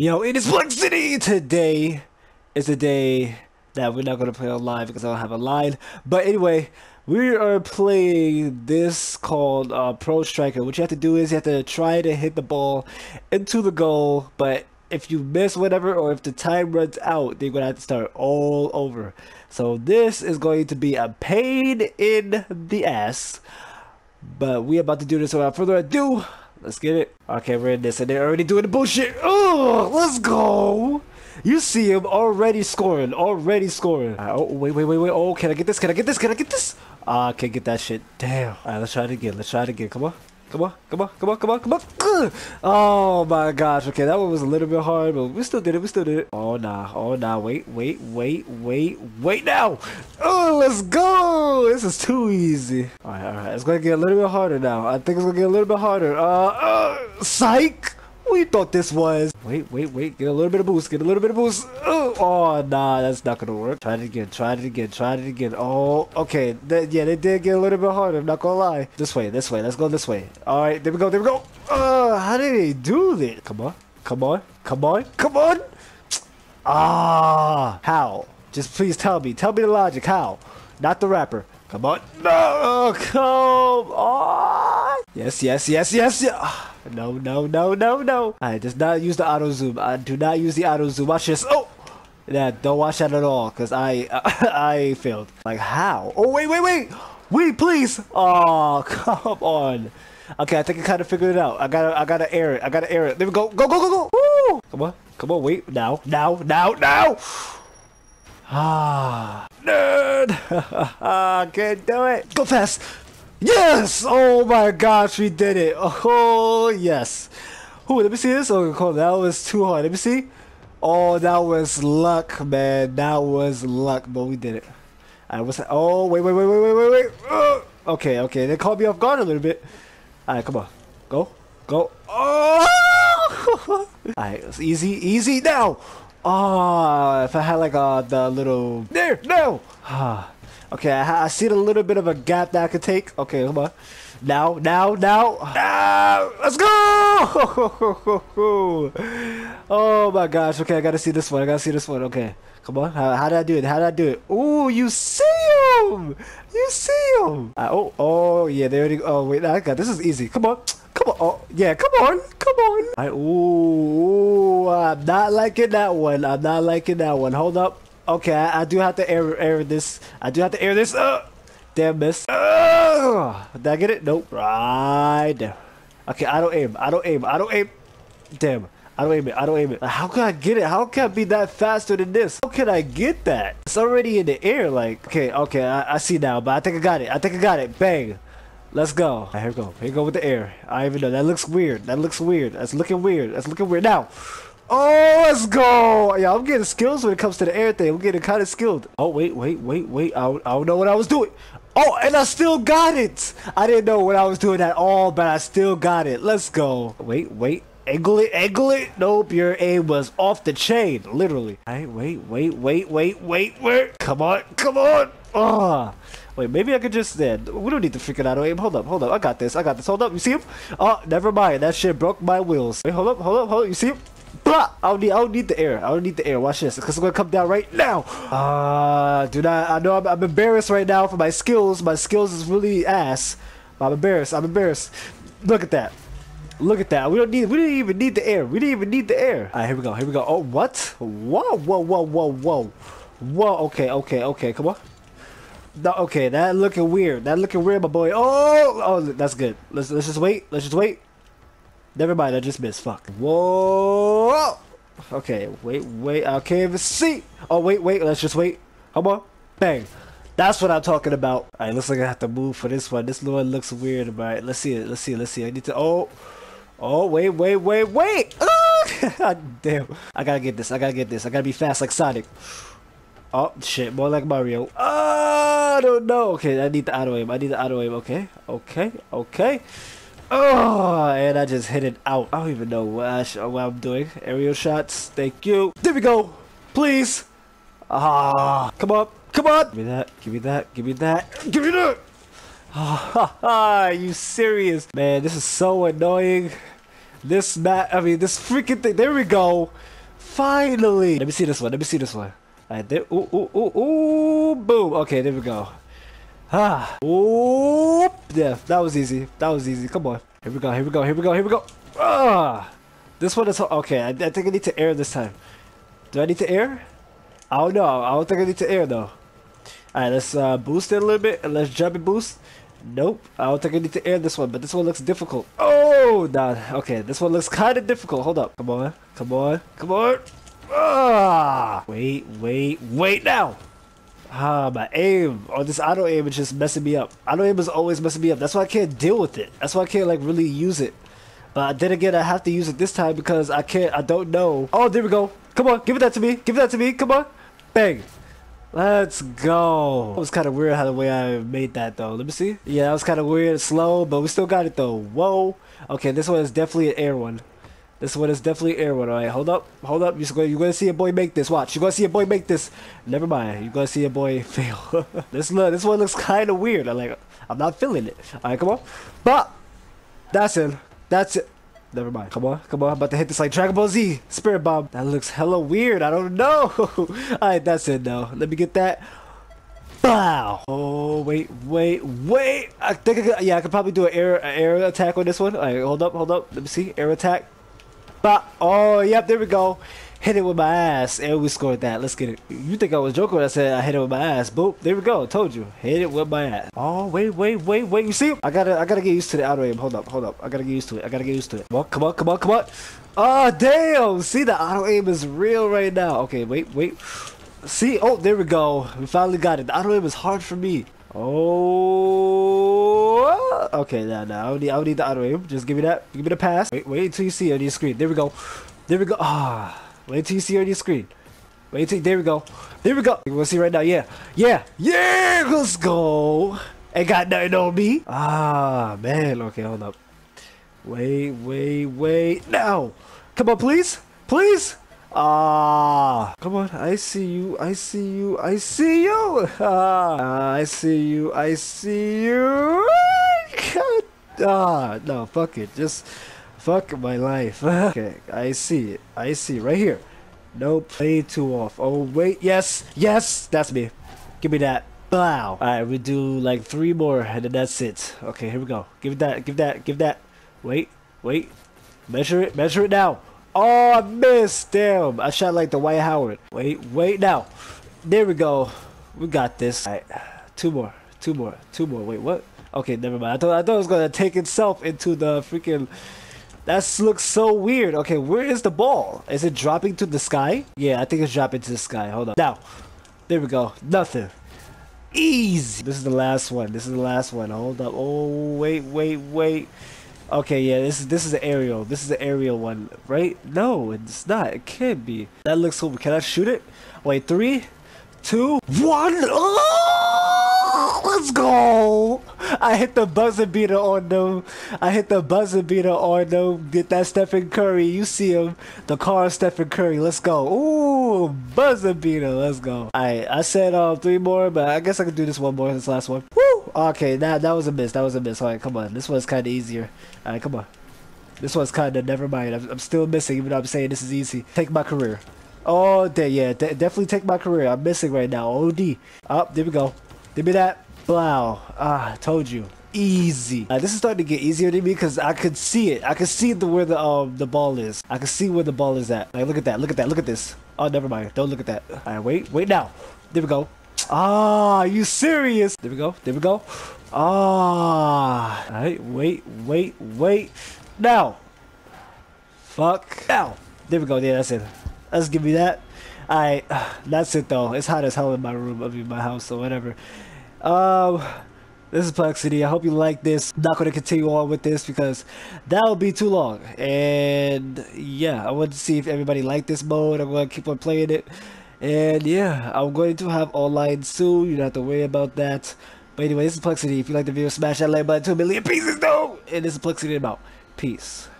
Yo, it is Plexity! Today is a day that we're not going to play on live because I don't have a line. But anyway, we are playing this called Pro Striker. What you have to do is you have to try to hit the ball into the goal. But if you miss whatever or if the time runs out, they're going to have to start all over. So this is going to be a pain in the ass. But we're about to do this without further ado. Let's get it. Okay, we're in this, and they're already doing the bullshit. Oh, let's go. You see him already scoring, Oh, wait. Oh, can I get this? Ah, can't get that shit. Damn. All right, let's try it again. Come on. Come on. Oh, my gosh. Okay, that one was a little bit hard, but we still did it. Oh, nah. Wait now. Oh, let's go. This is too easy. All right, It's going to get a little bit harder now. I think it's going to get a little bit harder. Psych. We thought this was. Wait. Get a little bit of boost. Oh, nah. That's not going to work. Try it again. Oh, okay. Yeah, they did get a little bit harder. I'm not going to lie. This way. Let's go this way. All right. There we go. How did they do this? Come on. Ah, how? Just please tell me. Tell me the logic. How? Not the rapper. Come on. No. Come on. Yes. No. I does not use the auto zoom. I do not use the auto zoom. Watch this. Oh, yeah, don't watch that at all, cause I failed. Like how? Oh wait. Wait, please. Oh, come on. Okay, I think I kind of figured it out. I gotta air it. There we go. Go. Woo! Come on. Wait. Now. Ah, nerd. I can't do it. Go fast. Yes! Oh my gosh, we did it! Oh yes! Ooh, let me see this. Oh, cool. That was too hard. Let me see. Oh, that was luck, man. But we did it. Alright, what's that? Oh, wait. Okay. They caught me off guard a little bit. Alright, come on. Go. Oh! Alright, it's easy now. Oh, if I had like the little there, no. Okay, I see a little bit of a gap that I could take. Okay, come on. Now. Let's go! Oh my gosh. Okay, I gotta see this one. Okay, come on. How did I do it? Ooh, you see him! Oh, yeah. They already. Oh, wait. I got this. Is easy. Come on. Oh, yeah. Come on. All right, ooh, I'm not liking that one. Hold up. Okay, I do have to air this. Damn miss. Did I get it? Nope. Right there. Okay, I don't aim. Damn. I don't aim it. How can I get it? How can I be that faster than this? How can I get that? It's already in the air. Like, okay. I see now, but I think I got it. Bang. Let's go. Right, here we go. With the air. I don't even know. That looks weird. That's looking weird. Now. Oh, let's go! Yeah, I'm getting skills when it comes to the air thing. I'm getting kind of skilled. Oh, wait. I don't know what I was doing. Oh, and I still got it! I didn't know what I was doing at all, but I still got it. Let's go. Wait. Angle it. Nope, your aim was off the chain, literally. All right, wait. Come on. Oh. Wait, maybe I could just then. We don't need to freaking out. Aim. Hold up. I got this. Hold up. You see him? Oh, never mind. That shit broke my wheels. Wait, hold up. You see him? Blah! I don't need the air. Watch this, because I'm gonna come down right now. Do not. I know I'm embarrassed right now for my skills. My skills is really ass. I'm embarrassed. Look at that. We didn't even need the air. All right, here we go. Oh, what? Whoa. Okay. Come on. No, okay. That looking weird, my boy. Oh, that's good. Let's just wait. Never mind, I just missed. Fuck. Whoa! Okay, wait. I can't even see. Oh, wait. Let's just wait. Come on. Bang. That's what I'm talking about. All right, looks like I have to move for this one. This one looks weird. All right, let's see it. I need to. Oh, wait. Oh, damn. I gotta get this. I gotta be fast like Sonic. Oh, shit. More like Mario. Oh, I don't know. Okay, I need the auto aim. Okay. Oh, and I just hit it out. I don't even know what I'm doing. Aerial shots. Thank you. There we go. Please. Ah, come on. Give me that. Ah, you serious? Man, this is so annoying. This mat, I mean, this freaking thing. There we go. Finally. Let me see this one. Let me see this one. All right, there. Ooh, ooh, ooh, ooh. Boom. Okay, there we go. Ah. Oop. Yeah, that was easy. That was easy. Come on. Here we go. Here we go. Here we go. Here we go. Ah. This one is... Okay, I think I need to air this time. Do I need to air? I don't know. I don't think I need to air, though. Alright, let's boost it a little bit. And let's jump and boost. Nope. I don't think I need to air this one. But this one looks difficult. Oh, nah. Okay, this one looks kind of difficult. Hold up. Come on. Come on. Come on. Ah! Wait, wait, wait now. Ah, my aim. Oh, this auto aim is just messing me up. Auto aim is always messing me up. That's why I can't deal with it. That's why I can't, like, really use it. But then again, I have to use it this time because I can't, I don't know. Oh, there we go. Come on, give it that to me. Give it that to me. Come on. Bang. Let's go. It was kind of weird how the way I made that, though. Let me see. Yeah, that was kind of weird, slow, but we still got it, though. Whoa. Okay, this one is definitely an air one. This one is definitely an air one. All right, hold up. Hold up. You're going to see a boy make this. Watch. You're going to see a boy make this. Never mind. You're going to see a boy fail. This one looks kind of weird. I'm not feeling it. All right, come on. But that's it. That's it. Never mind. Come on. Come on. I'm about to hit this like Dragon Ball Z. Spirit Bomb. That looks hella weird. I don't know. Alright, that's it now. Let me get that. Wow. Oh, wait, wait, wait. I think I could, yeah, I could probably do an air attack on this one. Alright, hold up, hold up. Let me see. Air attack. Bah. Oh, yep. There we go. Hit it with my ass. And we scored that. Let's get it. You think I was joking when I said I hit it with my ass. Boop. There we go. Told you. Hit it with my ass. Oh, wait, wait, wait, wait. You see? I gotta get used to the auto aim. Hold up, hold up. I gotta get used to it. I gotta get used to it. Come on, come on, come on, come on. Oh, damn. See, the auto aim is real right now. Okay, wait, wait. See? Oh, there we go. We finally got it. The auto aim is hard for me. Oh, okay, nah, nah. I don't need the auto aim. Just give me that. Give me the pass. Wait, wait until you see it on your screen. There we go. There we go. Ah. Wait till you see it on your screen. Wait till, there we go. There we go. We'll see right now. Yeah. Yeah. Yeah. Let's go. Ain't got nothing on me. Ah, man. Okay, hold up. Wait, wait, wait. Now. Come on, please. Please. Ah. Come on. I see you. I see you. I see you. Ah. I see you. I see you. God. Ah. No, fuck it. Just... Fuck my life. Okay, I see it. I see it. Right here. Nope. Way too off. Oh, wait. Yes. Yes. That's me. Give me that. Wow. Alright, we do like 3 more and then that's it. Okay, here we go. Give that. Give that. Give that. Wait. Wait. Measure it. Measure it now. Oh, I missed. Damn. I shot like the White Howard. Wait. Wait now. There we go. We got this. Alright. 2 more. 2 more. 2 more. Wait, what? Okay, never mind. I thought it was going to take itself into the freaking... That looks so weird. Okay, where is the ball? Is it dropping to the sky? Yeah, I think it's dropping to the sky. Hold on. Now, there we go. Nothing. Easy. This is the last one. This is the last one. Hold up. Oh, wait, wait, wait. Okay, yeah, this is an aerial. This is an aerial one, right? No, it's not. It can't be. That looks so... Can I shoot it? Wait, 3, 2, 1. Oh, let's go. I hit the buzzer beater on them. I hit the buzzer beater on them. Get that Stephen Curry. You see him. The car Stephen Curry. Let's go. Ooh, buzzer beater. Let's go. Alright, I said 3 more, but I guess I could do this one more. This last one. Woo! Okay, that was a miss. That was a miss. Alright, come on. This one's kind of easier. Alright, come on. This one's kind of... Never mind. I'm still missing, even though I'm saying this is easy. Take my career. Oh, yeah. Definitely take my career. I'm missing right now. OD. Up, there we go. Give me that. Wow. Ah, told you. Easy. This is starting to get easier to me because I could see it. I could see where the ball is. I could see where the ball is at. Like, look at that. Look at that. Look at this. Oh, never mind. Don't look at that. All right, wait. Wait now. There we go. Ah, are you serious? There we go. There we go. Ah. All right, wait, wait, wait. Now. Fuck. Now. There we go. Yeah, that's it. Let's give me that. All right. That's it, though. It's hot as hell in my room. I mean, my house or whatever. This is Plexity. I hope you like this. I'm not going to continue on with this because that would be too long. And yeah, I want to see if everybody liked this mode. I'm going to keep on playing it. And yeah, I'm going to have online soon. You don't have to worry about that. But anyway, this is Plexity. If you like the video, smash that like button. 2 million pieces, though. And this is Plexity. I'm out. Peace.